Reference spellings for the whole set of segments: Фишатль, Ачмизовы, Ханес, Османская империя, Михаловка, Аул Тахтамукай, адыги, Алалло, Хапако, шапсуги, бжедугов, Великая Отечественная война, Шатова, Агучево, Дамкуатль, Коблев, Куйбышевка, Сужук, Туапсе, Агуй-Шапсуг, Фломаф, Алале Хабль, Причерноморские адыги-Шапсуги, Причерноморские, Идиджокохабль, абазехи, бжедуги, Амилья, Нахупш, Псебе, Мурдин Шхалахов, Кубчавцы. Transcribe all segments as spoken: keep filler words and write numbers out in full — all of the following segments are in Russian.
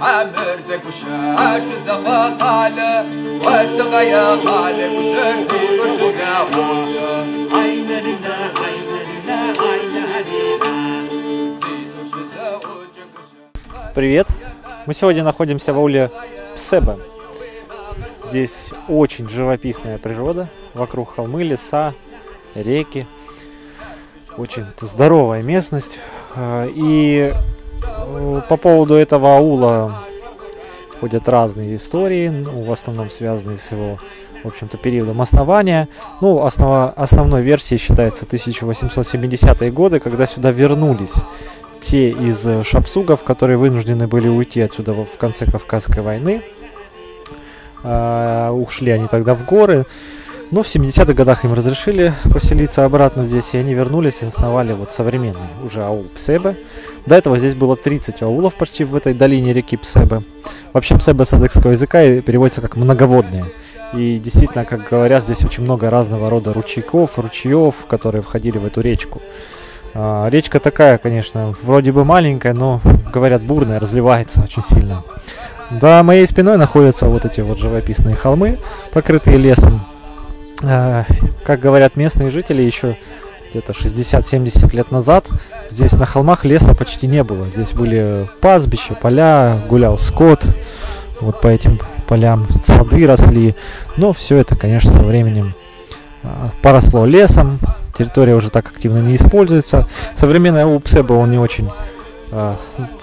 عمر زكوشا شزقا قال واستغيا قال وشرتي برش زاوج عين لله عين لله عين هدينا. Привет! Мы сегодня находимся в ауле Псебе. Здесь очень живописная природа. Вокруг холмы, леса, реки. Очень здоровая местность. И по поводу этого аула ходят разные истории, ну, в основном связанные с его, в общем-то, периодом основания. Ну, основа, основной версией считается тысяча восемьсот семидесятые годы, когда сюда вернулись те из шапсугов, которые вынуждены были уйти отсюда в конце Кавказской войны. Uh, ушли они тогда в горы, но в семидесятых годах им разрешили поселиться обратно здесь, и они вернулись и основали вот современный уже аул Псебе. До этого здесь было тридцать аулов почти в этой долине реки Псебе. Вообще Псебе с адыгского языка и переводится как «многоводные». И действительно, как говорят, здесь очень много разного рода ручейков, ручьев, которые входили в эту речку. Uh, речка такая, конечно, вроде бы маленькая, но, говорят, бурная, разливается очень сильно. За моей спиной находятся вот эти вот живописные холмы, покрытые лесом. Как говорят местные жители, еще где-то шестьдесят-семьдесят лет назад здесь на холмах леса почти не было. Здесь были пастбища, поля, гулял скот, вот по этим полям сады росли. Но все это, конечно, со временем поросло лесом, территория уже так активно не используется. Современный аул Псебе, он не очень,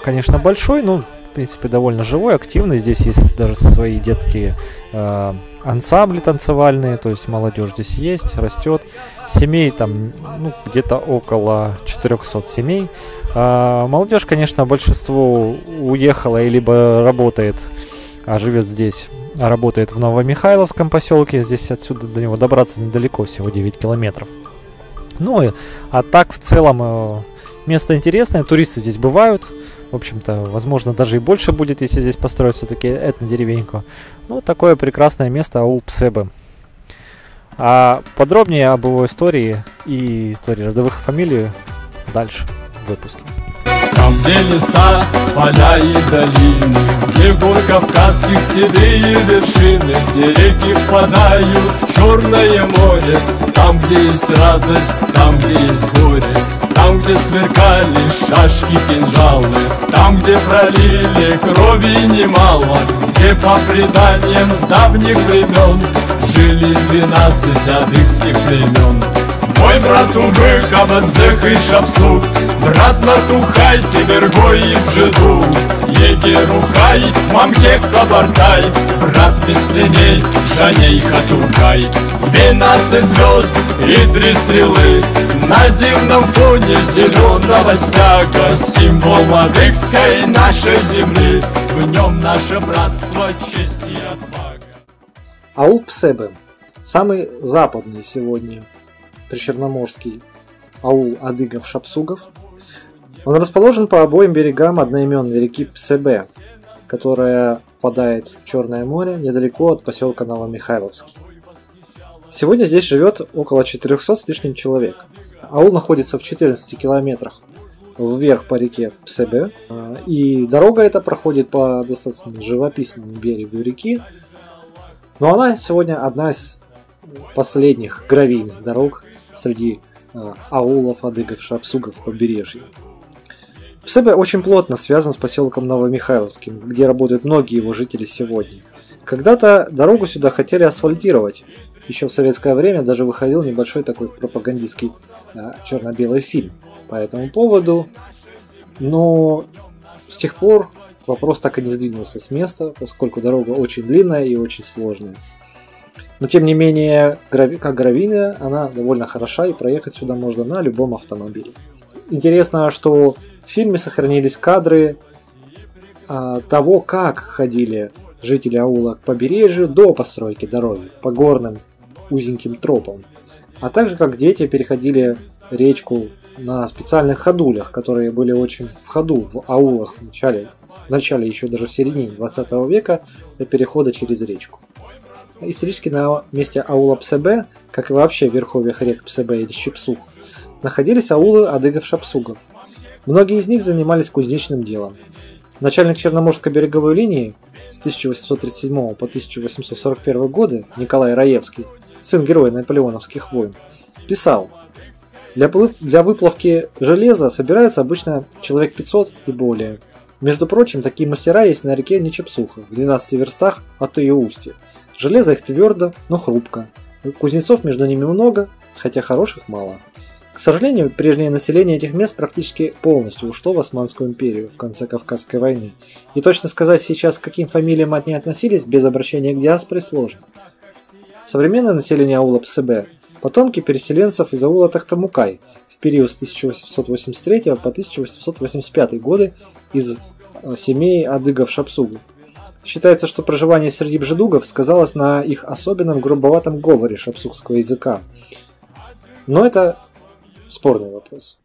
конечно, большой, но... в принципе, довольно живой, активный. Здесь есть даже свои детские э, ансамбли танцевальные, то есть молодежь здесь есть, растет. Семей там, ну, где-то около четырёхсот семей. Э, молодежь, конечно, большинство уехала и либо работает, а живет здесь, а работает в Новомихайловском поселке. Здесь отсюда до него добраться недалеко, всего девять километров. Ну, и, а так в целом э, место интересное, туристы здесь бывают. В общем-то, возможно, даже и больше будет, если здесь построить все-таки этнодеревеньку. Ну, такое прекрасное место аул Псебе. А подробнее об его истории и истории родовых фамилий дальше в выпуске. Там, где леса, поля и долины, где гор кавказских седые вершины, где реки впадают в Черное море, там, где есть радость, там, где есть горе, там, где сверкали шашки, кинжалы, там, где пролили крови немало, где по преданиям с давних времен жили двенадцать адыгских племен. Мой брат Убык, абазех и шапсуг, брат Натухай, Тибергой и бжедуг, Егерухай, Мамхек Хабартай, брат Веслиней, Жаней Хатургай. Двенадцать звезд и три стрелы на дивном фоне зеленого стяга, символ адыгской нашей земли, в нем наше братство, честь и отвага. Аул Псебе, самый западный сегодня причерноморский аул адыгов-шапсугов. Он расположен по обоим берегам одноименной реки Псебе, которая впадает в Черное море недалеко от поселка Новомихайловский. Сегодня здесь живет около четырёхсот с лишним человек. Аул находится в четырнадцати километрах вверх по реке Псебе, и дорога эта проходит по достаточно живописному берегу реки, но она сегодня одна из последних гравийных дорог среди э, аулов адыгов-шапсугов побережья. Псебе очень плотно связан с поселком Новомихайловским, где работают многие его жители сегодня. Когда-то дорогу сюда хотели асфальтировать. Еще в советское время даже выходил небольшой такой пропагандистский э, черно-белый фильм по этому поводу. Но с тех пор вопрос так и не сдвинулся с места, поскольку дорога очень длинная и очень сложная. Но, тем не менее, как гравийная, она довольно хороша, и проехать сюда можно на любом автомобиле. Интересно, что в фильме сохранились кадры а, того, как ходили жители аула к побережью до постройки дороги, по горным узеньким тропам, а также как дети переходили речку на специальных ходулях, которые были очень в ходу в аулах в начале, в начале еще даже в середине двадцатого века, для перехода через речку. Исторически на месте аула Псебе, как и вообще в верховьях рек Псебе или Щипсух, находились аулы адыгов-шапсугов. Многие из них занимались кузнечным делом. Начальник Черноморской береговой линии с тысяча восемьсот тридцать седьмого по тысяча восемьсот сорок первый годы Николай Раевский, сын героя наполеоновских войн, писал: «Для, плыв... для выплавки железа собирается обычно человек пятьсот и более. Между прочим, такие мастера есть на реке Нечепсуха, в двенадцати верстах от ее устья. Железо их твердо, но хрупко. Кузнецов между ними много, хотя хороших мало». К сожалению, прежнее население этих мест практически полностью ушло в Османскую империю в конце Кавказской войны. И точно сказать сейчас, к каким фамилиям от них относились, без обращения к диаспоре сложно. Современное население аула Псебе – потомки переселенцев из аула Тахтамукай в период с тысяча восемьсот восемьдесят третьего по тысяча восемьсот восемьдесят пятый годы из семей адыгов-шапсугов. Считается, что проживание среди бжедугов сказалось на их особенном грубоватом говоре шапсугского языка. Но это спорный вопрос.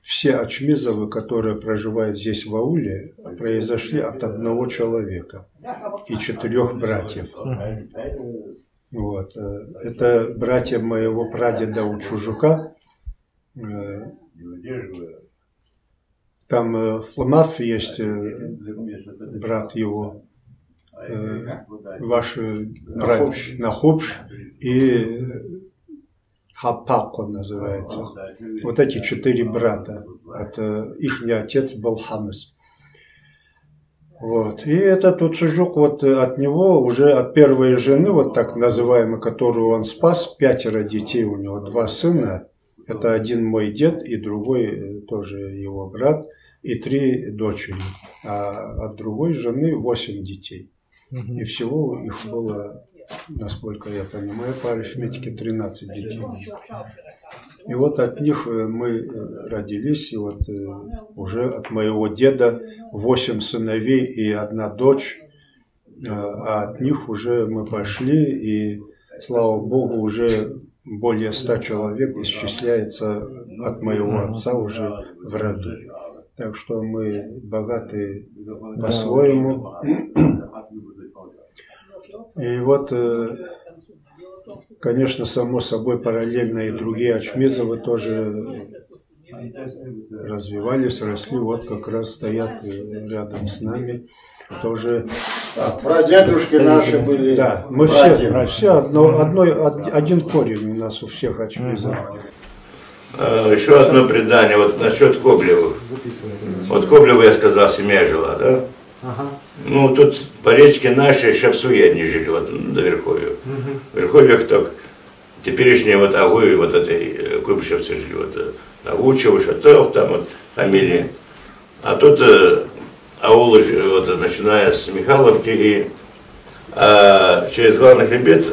Все ачмизовы, которые проживают здесь в ауле, произошли от одного человека и четырех братьев. Mm-hmm. Вот. Это братья моего прадеда Учужука. Там Фломаф есть, брат его, ваш брат Нахупш и Хапако называется. Вот эти четыре брата. Это их отец был Ханес. Вот. И этот вот Сужук, вот от него, уже от первой жены, вот так называемой, которую он спас, пятеро детей у него, два сына. Это один мой дед и другой тоже его брат, и три дочери. А от другой жены восемь детей. И всего их было, насколько я понимаю, по арифметике тринадцать детей. И вот от них мы родились, и вот уже от моего деда восемь сыновей и одна дочь, а от них уже мы пошли, и, слава богу, уже более ста человек исчисляется от моего отца уже в роду. Так что мы богаты по-своему. И вот, конечно, само собой, параллельно и другие ачмизовы тоже развивались, росли, вот как раз стоят рядом с нами. Тоже от... Прадедушки наши были. Да, мы все, все одно, одно, од, один корень у нас у всех ачмизов. Еще одно предание, вот насчет Коблевых. Вот Коблевы, я сказал, семья жила, да? Ага. Ну, тут по речке нашей шапсуги одни жили, вот до Верховья. Угу. В Верховьях так теперешние вот Агуи, вот этой кубчавцы жили, вот Агучево, Шатова, там вот Амилья. А тут э, аулы, вот, начиная с Михаловки и а, через главный хребет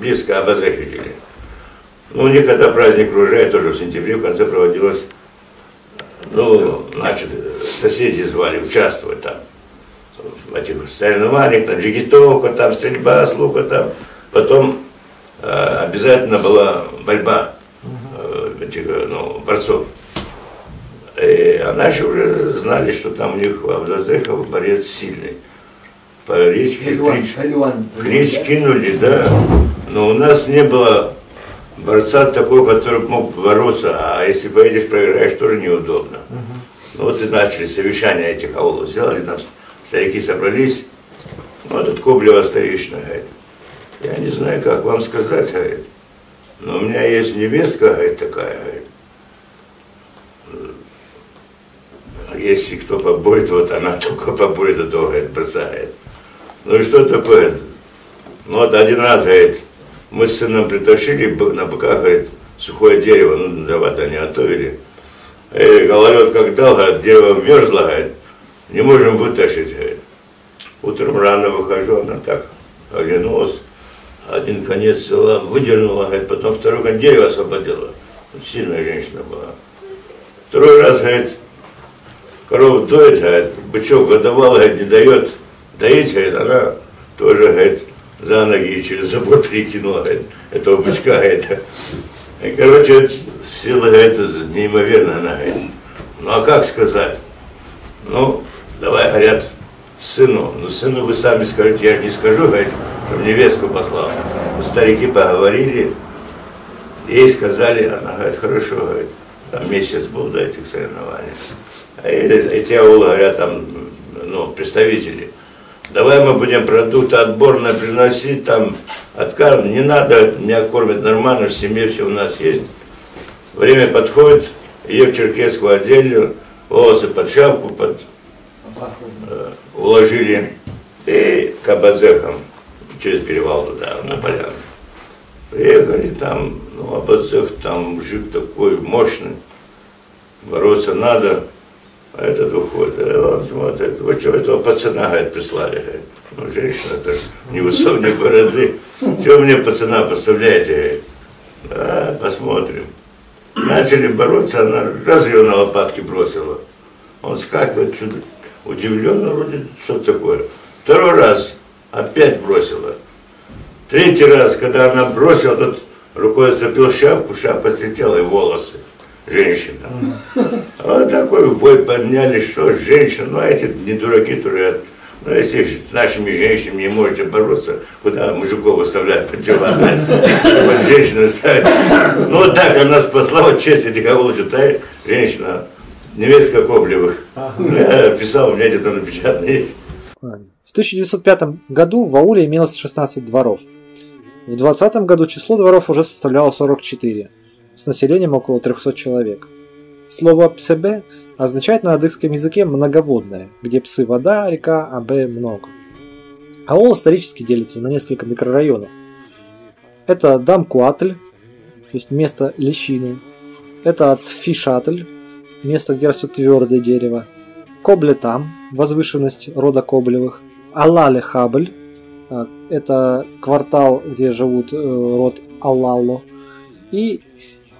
близко абазехи жили. Ну, у них когда праздник ружья, тоже в сентябре в конце проводилось, ну, значит, соседи звали участвовать там. В этих соревнованиях, там джигитовка, там стрельба с лука, там. Потом э, обязательно была борьба э, этих, ну, борцов. И, а наши уже знали, что там у них в абазехах борец сильный. По речке клич, клич кинули, да. Но у нас не было борца такого, который мог бороться, а если поедешь, проиграешь, тоже неудобно. Ну, вот и начали совещание этих аулов, сделали там. Старики собрались, вот тут Коблева старичная, говорит, я не знаю, как вам сказать, говорит, но у меня есть невестка, говорит, такая, говорит, если кто побоит, вот она только побоит, а то, говорит, бросает. Ну и что такое? Ну вот один раз, говорит, мы с сыном притащили на быках, говорит, сухое дерево, ну дрова-то не готовили, и гололед как дал, говорит, дерево мерзло, говорит, не можем вытащить, говорит. Утром рано выхожу, она так оглянулась, один конец взяла, выдернула, говорит, потом второй конец дерева освободила. Сильная женщина была. Второй раз, говорит, коров доит, говорит, бычок годовал, говорит, не дает доить, говорит, она тоже, говорит, за ноги и через забор перекинула, говорит, этого бычка, говорит. И, короче, сила, говорит, неимоверная она, говорит. Ну а как сказать? Ну, давай, говорят, сыну, ну сыну вы сами скажете, я же не скажу, говорит, чтобы невестку послал. Старики поговорили, ей сказали, она говорит, хорошо, говорит, там месяц был до этих соревнований. А эти аулы, говорят, там представители. Давай мы будем продукты отборные приносить, там от каждого. Не надо, меня кормят нормально, в семье все у нас есть. Время подходит, я в черкесскую одели, волосы под шапку под, э, уложили и к абазехам через перевал туда, на поляну. Приехали там, ну, абазех, там мужик такой мощный, бороться надо. А этот выходит, он смотрит, вы чего этого пацана, говорит, прислали, говорит. Ну, женщина-то не высовник бороды, чего мне пацана поставляете, говорит. Да, посмотрим. Начали бороться, она раз ее на лопатки бросила. Он скакивает, чудо, удивленно, вроде, что такое. Второй раз опять бросила. Третий раз, когда она бросила, тот рукой зацепил шапку, шапка слетела и волосы. Женщина. Вот такой вой подняли, что женщина, ну эти не дураки, которые, ну если с нашими женщинами не можете бороться, куда мужиков выставлять под дела, вот женщина ставит. Ну вот так она спасла, вот честь этих кого читает, женщина, невестка Коблевых. Я писал, у меня где-то напечатано есть. В тысяча девятьсот пятом году в ауле имелось шестнадцать дворов. В двадцатом году число дворов уже составляло сорок четыре. С населением около трёхсот человек. Слово «псебе» означает на адыгском языке «многоводное», где псы – вода, река, а бе – много. Аул исторически делится на несколько микрорайонов. Это Дамкуатль, то есть место лещины, это от Фишатль, место, где растет твердое дерево, Кобле-Там, возвышенность рода Коблевых, Алале Хабль, это квартал, где живут род Алалло, и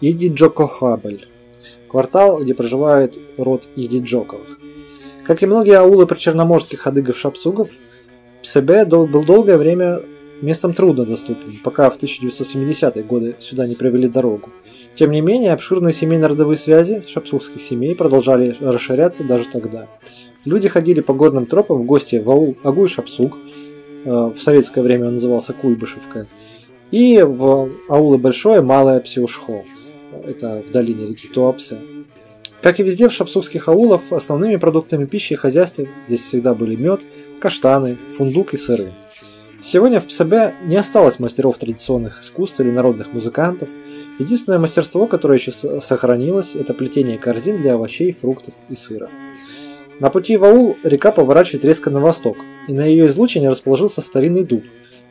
Идиджокохабль, квартал, где проживает род Идиджоковых. Как и многие аулы причерноморских адыгов-шапсугов, Псебе был долгое время местом труднодоступным, пока в тысяча девятьсот семидесятые годы сюда не провели дорогу. Тем не менее, обширные семейно-родовые связи шапсугских семей продолжали расширяться даже тогда. Люди ходили по горным тропам в гости в аул Агуй-Шапсуг, в советское время он назывался Куйбышевка, и в аулы Большое, Малое, Псиушхо. Это в долине реки Туапсе. Как и везде в шапсугских аулах, основными продуктами пищи и хозяйства здесь всегда были мед, каштаны, фундук и сыры. Сегодня в Псебе не осталось мастеров традиционных искусств или народных музыкантов. Единственное мастерство, которое еще сохранилось, это плетение корзин для овощей, фруктов и сыра. На пути в аул река поворачивает резко на восток, и на ее излучине расположился старинный дуб,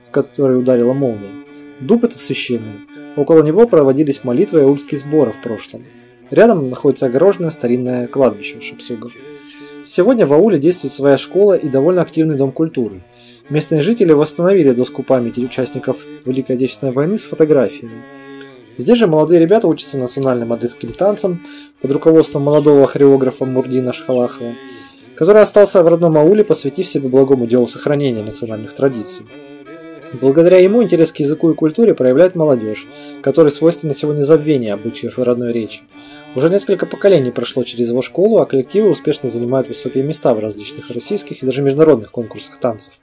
в который ударила молния. Дуб этот священный. Около него проводились молитвы и аульские сборы в прошлом. Рядом находится огороженное старинное кладбище шапсугов. Сегодня в ауле действует своя школа и довольно активный дом культуры. Местные жители восстановили доску памяти участников Великой Отечественной войны с фотографиями. Здесь же молодые ребята учатся национальным адыгским танцам под руководством молодого хореографа Мурдина Шхалахова, который остался в родном ауле, посвятив себе благому делу сохранения национальных традиций. Благодаря ему интерес к языку и культуре проявляет молодежь, которой свойственно сегодня забвение обычаев и родной речи. Уже несколько поколений прошло через его школу, а коллективы успешно занимают высокие места в различных российских и даже международных конкурсах танцев.